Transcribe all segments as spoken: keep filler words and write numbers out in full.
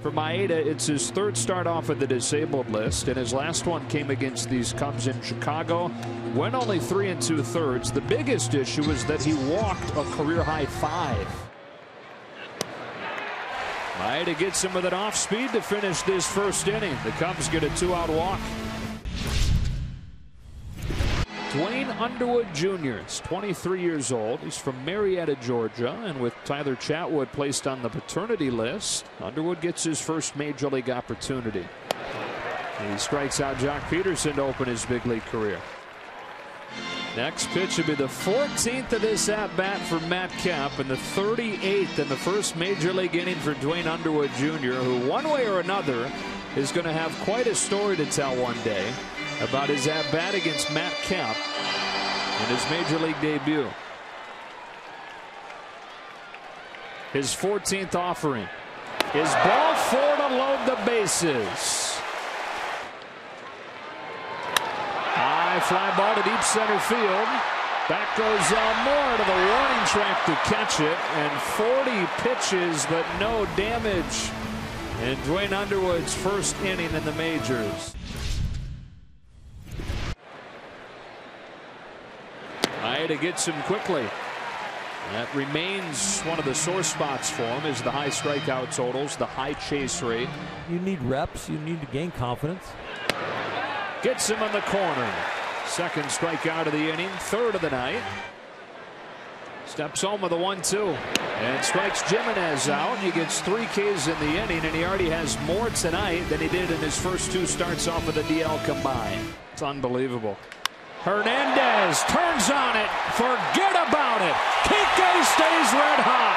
For Maeda, it's his third start off of the disabled list, and his last one came against these Cubs in Chicago. Went only three and two thirds. The biggest issue is that he walked a career high five. Maeda gets him with an off speed to finish this first inning. The Cubs get a two out walk. Dwayne Underwood Junior is twenty-three years old. He's from Marietta, Georgia, and with Tyler Chatwood placed on the paternity list, Underwood gets his first major league opportunity. And he strikes out Jock Peterson to open his big league career. Next pitch will be the fourteenth of this at-bat for Matt Kemp, and the thirty-eighth in the first major league inning for Dwayne Underwood Junior, who one way or another is going to have quite a story to tell one day about his at-bat against Matt Kemp in his major league debut. His fourteenth offering is ball four to load the bases. High fly ball to deep center field. Back goes Elmore to the warning track to catch it, and forty pitches but no damage in Dwayne Underwood's first inning in the majors. Maeda gets him quickly. That remains one of the sore spots for him, is the high strikeout totals, the high chase rate. You need reps. You need to gain confidence. Gets him on the corner. Second strikeout of the inning, third of the night. Steps home with a one two. And strikes Jimenez out. He gets three Ks in the inning, and he already has more tonight than he did in his first two starts off of the D L combined. It's unbelievable. Hernandez turns on it. Forget about it. Kike stays red hot.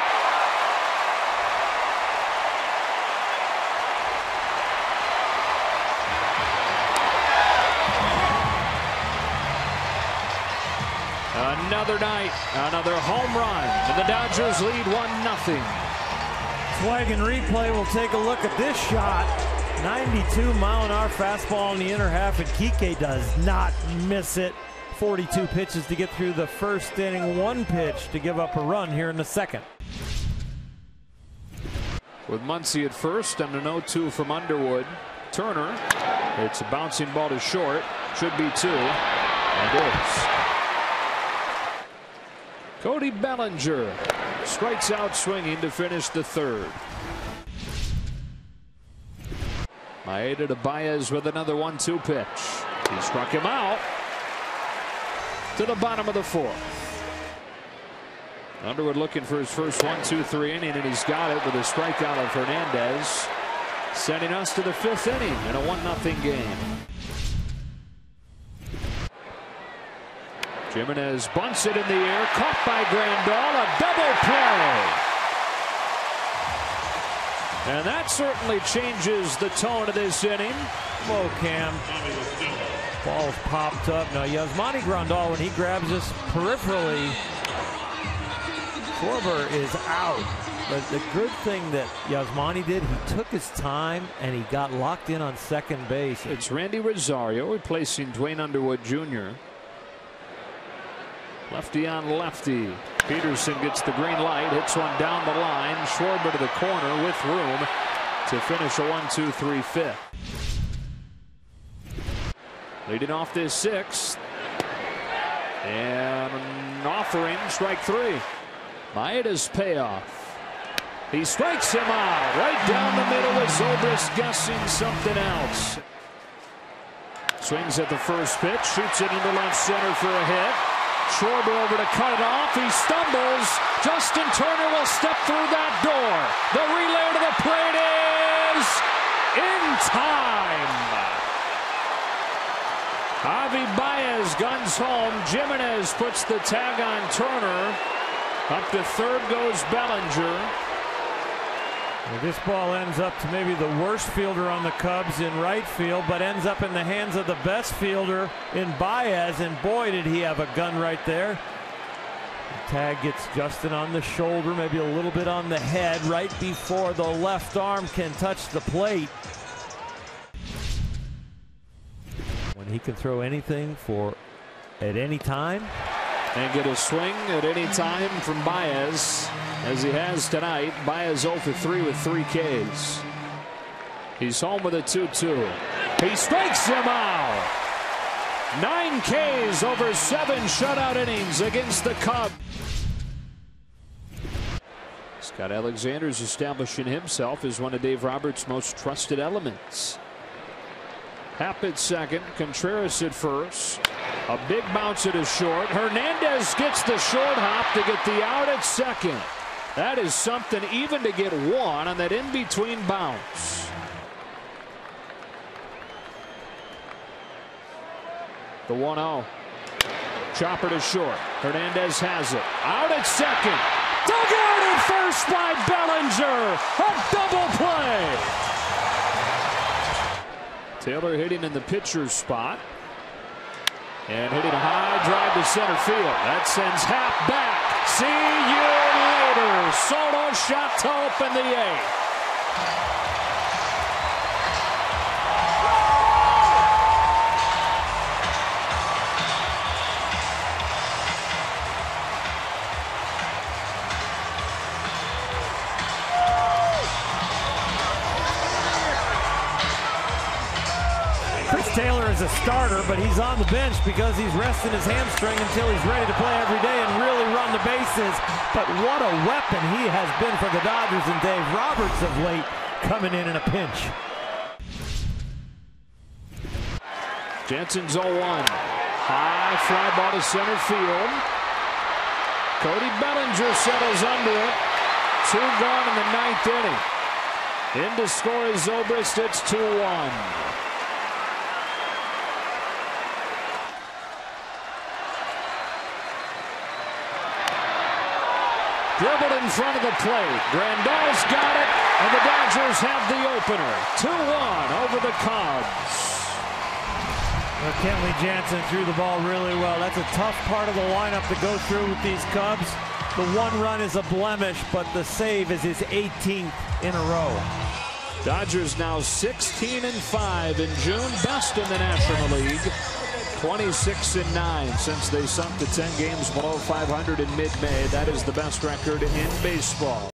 Another night, another home run, and the Dodgers lead one nothing. Flag and replay will take a look at this shot. ninety-two mile an hour fastball in the inner half, and Kike does not miss it. forty-two pitches to get through the first inning, one pitch to give up a run here in the second. With Muncy at first and an oh two from Underwood. Turner, it's a bouncing ball to short, should be two, and it's Cody Bellinger strikes out swinging to finish the third. Maeda to Baez with another one two pitch. He struck him out to the bottom of the fourth. Underwood looking for his first one two three inning, and he's got it with a strikeout of Fernandez, sending us to the fifth inning in a one nothing game. Jimenez bunts it in the air, caught by Grandal, a double play. And that certainly changes the tone of this inning. Low cam. Ball's popped up. Now Yasmani Grandal, when he grabs this peripherally, Schwarber is out. But the good thing that Yasmani did, he took his time and he got locked in on second base. It's Randy Rosario replacing Dwayne Underwood Junior Lefty on lefty. Peterson gets the green light, hits one down the line. Schwarber to the corner with room to finish a one two three fifth. Leading off this sixth. And an offering, strike three. Maeda's payoff. He strikes him out right down the middle with Zobrist guessing something else. Swings at the first pitch, shoots it into left center for a hit. Schwarber over to cut it off. He stumbles. Justin Turner will step through that door. The relay to the plate is in time. Javi Baez guns home. Jimenez puts the tag on Turner. Up to third goes Bellinger. Well, this ball ends up to maybe the worst fielder on the Cubs in right field, but ends up in the hands of the best fielder in Baez, and boy, did he have a gun right there. The tag gets Justin on the shoulder, maybe a little bit on the head, right before the left arm can touch the plate. When he can throw anything for at any time. And get a swing at any time from Baez, as he has tonight. Baez oh for three with three Ks. He's home with a two two. He strikes him out. Nine Ks over seven shutout innings against the Cubs. Scott Alexander's establishing himself as one of Dave Roberts' most trusted elements. Happ at second, Contreras at first. A big bounce at a short. Hernandez gets the short hop to get the out at second. That is something, even to get one on that in-between bounce. The one oh. Chopper to short. Hernandez has it. Out at second. Dug out at first by Bellinger. A double play. Taylor hitting in the pitcher's spot. And hitting a high drive to center field. That sends Happ back. See you. Soto shot to open the eighth. Chris Taylor is a starter, but he's on the bench because he's resting his hamstring until he's ready to play every day and really run the bases. But what a weapon he has been for the Dodgers and Dave Roberts of late, coming in in a pinch. Jansen's oh one. High fly ball to center field. Cody Bellinger settles under it. Two gone in the ninth inning. In to score is Zobrist. It's two one. Dribbled in front of the plate. Grandal's got it, and the Dodgers have the opener. two one over the Cubs. Well, Kenley Jansen threw the ball really well. That's a tough part of the lineup to go through with these Cubs. The one run is a blemish, but the save is his eighteenth in a row. Dodgers now sixteen and five in June, best in the National League. twenty-six and nine since they sunk to ten games below five hundred in mid-May. That is the best record in baseball.